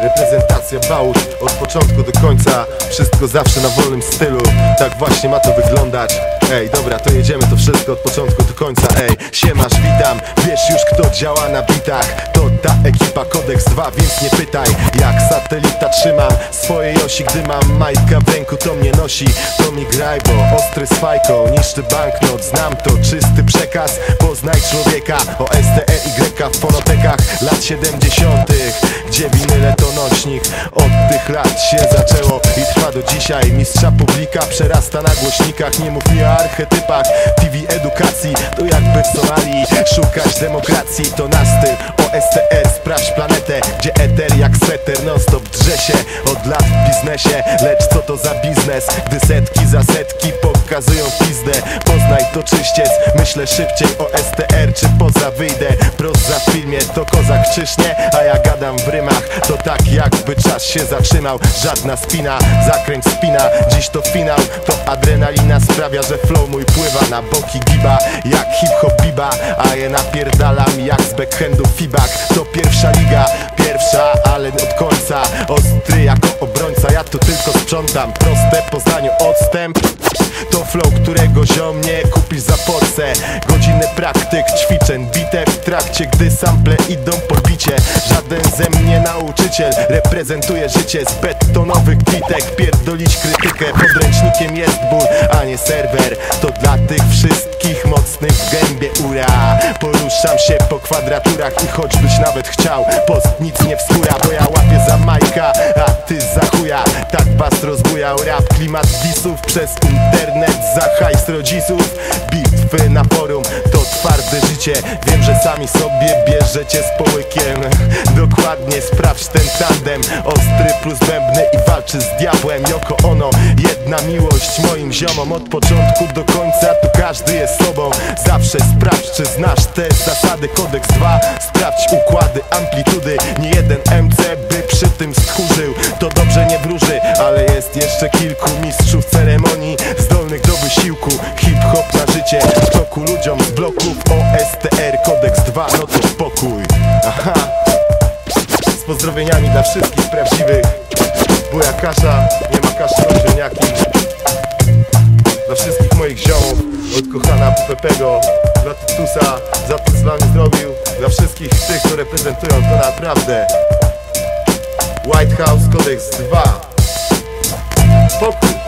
Reprezentacja bałut od początku do końca. Wszystko zawsze na wolnym stylu. Tak właśnie ma to wyglądać. Ej, dobra, to jedziemy to wszystko od początku do końca. Ej, siemasz, witam. Wiesz już, kto działa na bitach. To ta ekipa Kodeks 2, więc nie pytaj. Jak satelita trzymam swojej osi. Gdy mam majtka w ręku, to mnie nosi. To mi graj, bo ostry z fajką niszczy banknot. Znam to, czysty przekaz. Poznaj człowieka. OSTR w fonotekach lat 70. Gdzie winyle to nośnik. Od tych lat się zaczęło i trwa do dzisiaj. Mistrza publika przerasta na głośnikach. Nie mówi o archetypach TV edukacji, to jakby w Somalii szukać demokracji, to nasz styl. OSTR, sprawdź planetę, gdzie eter jak sweter non stop drze się od lat w biznesie. Lecz co to za biznes, gdy setki za setki pokazują pizdę. Poznaj to czyściec, myślę szybciej o OSTR czy poza wyjdę. Prost za w filmie, to kozak czyż nie? A ja gadam w rymach, to tak jakby czas się zatrzymał. Żadna spina, zakręć spina, dziś to finał. To adrenalina sprawia, że flow mój pływa na boki giba, jak hip-hop biba. A je napierdalam jak z backhandu feedback. To pierwsza liga, pierwsza, ale od końca. Ostry jako obrońca, ja tu tylko sprzątam. Proste poznaniu odstęp, to flow, którego ziom nie kupisz za porcę. Godzinny praktyk, ćwiczeń, bitew w trakcie, gdy sample idą po bicie. Żaden ze mnie nauczyciel, reprezentuje życie z betonowych bitek. Pierdolić krytykę, podręcznikiem jest ból, a nie serwer. To dla tych wszystkich mocnych w gębie, ura. Poruszam się po kwadraturach i choćbyś nawet chciał, post nic nie wskóra. Bo ja łapię za Majka, a ty za chuja. Tak was rozbujał rap, klimat disów przez internet za hajs rodziców. Bitwy na forum to twarde życie. Wiem, że sami sobie bierzecie z połykiem. Dokładnie, sprawdź ten tandem. Ostry plus bębny i walczy z diabłem. Joko ono, jedna miłość moim ziomom. Od początku do końca tu każdy jest sobą. Zawsze sprawdź, czy znasz te zasady. Kodeks 2, sprawdź układy, amplitudy. Nie jeden MC by przy tym stchórzył. To dobrze nie wróży, ale jest jeszcze kilku mistrzów ceremonii zdolnych do wysiłku. Hip-hop na życie w toku ludziom z bloków. OSTR, Kodeks 2, no to spokój. Aha. Z pozdrowieniami dla wszystkich prawdziwych. Buja kasza, nie ma kaszy od ziemniaki. Dla wszystkich moich ziomów, od kochana Pepego, dla Tytusa, za to z wami zrobił. Dla wszystkich tych, co reprezentują to naprawdę. White House, Kodeks 2. Spokój.